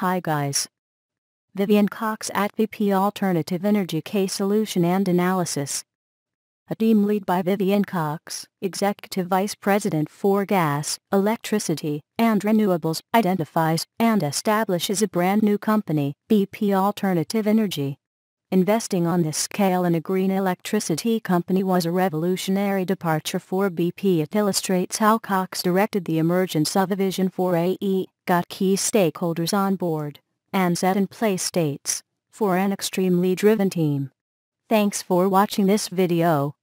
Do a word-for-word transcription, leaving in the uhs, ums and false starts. Hi guys. Vivian Cox at B P Alternative Energy Case Solution and Analysis. A team lead by Vivian Cox, Executive Vice President for Gas, Electricity, and Renewables, identifies and establishes a brand new company, B P Alternative Energy. Investing on this scale in a green electricity company was a revolutionary departure for B P. It illustrates how Cox directed the emergence of a vision for A E, got key stakeholders on board, and set in place dates for an extremely driven team. Thanks for watching this video.